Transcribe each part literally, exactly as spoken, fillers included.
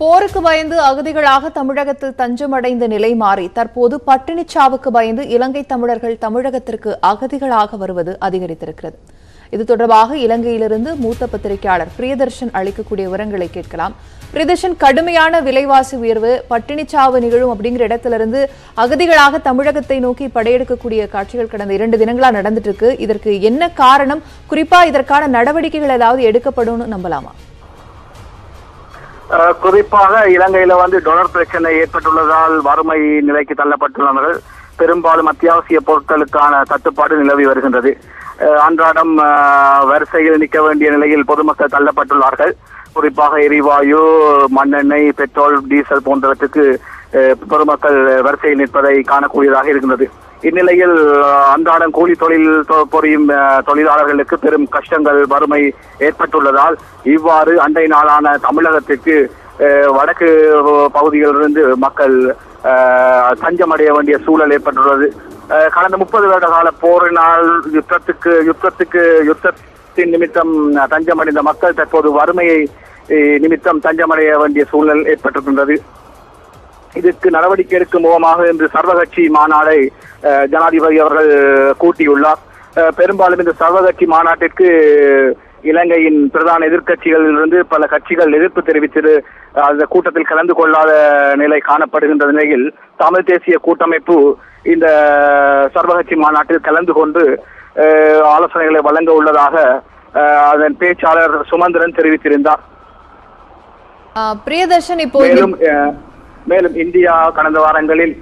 போருக்கு பயந்து அகதிகளாக தமிழகத்தில் தஞ்சமடைந்த நிலை மாறி தற்போது பட்டினிச் சாவுக்கு பயந்து இலங்கை தமிழர்கள் தமிழகத்திற்கு அகதிகளாக வருவது அதிகரித்திருக்கிறது. இது தொடர்பாக இலங்கையிலிருந்து மூத்த பத்திரிகையாளர் பிரியதர்ஷன் அளிக்கக்கூடிய விவரங்களை கேட்கலாம். பிரியதர்ஷன், கடுமையான விலைவாசி உயர்வு, பட்டினிச்சாவு நிகழும் அப்படிங்கிற இடத்திலிருந்து அகதிகளாக தமிழகத்தை நோக்கி படையெடுக்கக்கூடிய காட்சிகள் கடந்த இரண்டு தினங்களா நடந்துட்டு இருக்கு. இதற்கு என்ன காரணம்? குறிப்பா இதற்கான நடவடிக்கைகள் ஏதாவது எடுக்கப்படும் நம்பலாமா? குறிப்பாக இலங்கையில வந்து டொலர் பிரச்சனை ஏற்பட்டுள்ளதால் வறுமை நிலைக்கு தள்ளப்பட்டுள்ளவர்கள் பெரும்பாலும் அத்தியாவசிய பொருட்களுக்கான தட்டுப்பாடு நிலவி வருகின்றது. அன்றாடம் வரிசையில் நிற்க வேண்டிய நிலையில் பொதுமக்கள் தள்ளப்பட்டுள்ளார்கள். குறிப்பாக எரிவாயு, மண்ணெண்ணெய், பெட்ரோல், டீசல் போன்றவற்றுக்கு பொதுமக்கள் வரிசையில் நிற்பதை காணக்கூடியதாக இருக்கின்றது. இந்நிலையில் அன்றாடம் கூலி தொழில் புரியும் தொழிலாளர்களுக்கு பெரும் கஷ்டங்கள், வறுமை ஏற்பட்டுள்ளதால் இவ்வாறு அண்டை நாளான தமிழகத்திற்கு வடக்கு பகுதிகளிலிருந்து மக்கள் தஞ்சமடைய வேண்டிய சூழல் ஏற்பட்டுள்ளது. கடந்த முப்பது வருட கால போரினால் யுத்தத்துக்கு யுத்தத்துக்கு யுத்தத்தின் நிமித்தம் தஞ்சமடைந்த மக்கள் தற்போது வறுமையை நிமித்தம் தஞ்சமடைய வேண்டிய சூழல் ஏற்பட்டிருக்கின்றது. இதற்கு நடவடிக்கை எடுக்கும் முகமாக இன்று சர்வகட்சி மாநாடை ஜனாதிபதி அவர்கள் கூட்டியுள்ளார். பெரும்பாலும் இந்த சர்வகட்சி மாநாட்டிற்கு இலங்கையின் பிரதான எதிர்கட்சிகளிலிருந்து பல கட்சிகள் எதிர்ப்பு தெரிவித்து அந்த கூட்டத்தில் கலந்து கொள்ளாத நிலை காணப்படுகின்ற நிலையில் தமிழ் தேசிய கூட்டமைப்பு இந்த சர்வகட்சி மாநாட்டில் கலந்து கொண்டு ஆலோசனைகளை வழங்க உள்ளதாக அதன் பேச்சாளர் சுமந்திரன் தெரிவித்திருந்தார். பிரியதர்ஷன், மேலும் மேலும் இந்தியா கடந்த வாரங்களில்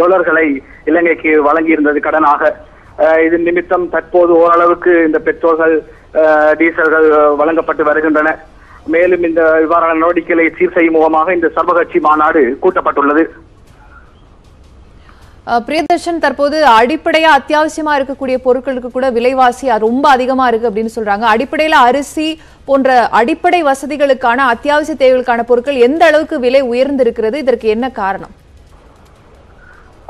டொலர்களை இலங்கைக்கு வழங்கியிருந்தது கடனாக. இதன் நிமித்தம் தற்போது ஓரளவுக்கு இந்த பெட்ரோல்கள், டீசல்கள் வழங்கப்பட்டு வருகின்றன. மேலும் இந்த இவ்வாறான நடவடிக்கைகளை சீர் செய்யும் முகமாக இந்த சர்வகட்சி மாநாடு கூட்டப்பட்டுள்ளது. பிரியதர்ஷன், தற்போது அடிப்படையா அத்தியாவசியமா இருக்கக்கூடிய பொருட்களுக்கு கூட விலைவாசி ரொம்ப அதிகமா இருக்கு அப்படின்னு சொல்றாங்க. அடிப்படையில அரிசி போன்ற அடிப்படை வசதிகளுக்கான அத்தியாவசிய தேவைகளுக்கான பொருட்கள் எந்த அளவுக்கு விலை உயர்ந்திருக்கிறது? இதற்கு என்ன காரணம்?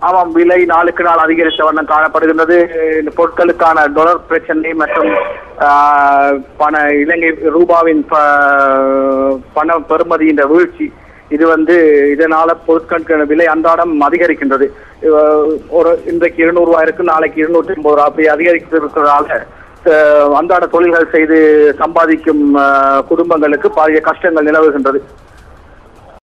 ஆமாம், விலை நாளுக்கு நாள் அதிகரித்த வண்ணம் காணப்படுகின்றது. இந்த பொருட்களுக்கான டொலர் பிரச்சனை மற்றும் பண இலங்கை ரூபாவின் பண பெறுமதி என்ற வீழ்ச்சி, இது வந்து இதனால பொருட்களுக்கான விலை அன்றாடம் அதிகரிக்கின்றது. ஒரு இன்றைக்கு இருநூறு ரூபாய் இருக்கு, நாளைக்கு இருநூற்றி ஐம்பது ரூபாய் அப்படி அதிகரித்திருக்கிறதால அன்றாட தொழில்கள் செய்து சம்பாதிக்கும் குடும்பங்களுக்கு பாரிய கஷ்டங்கள் நிலவுகின்றது.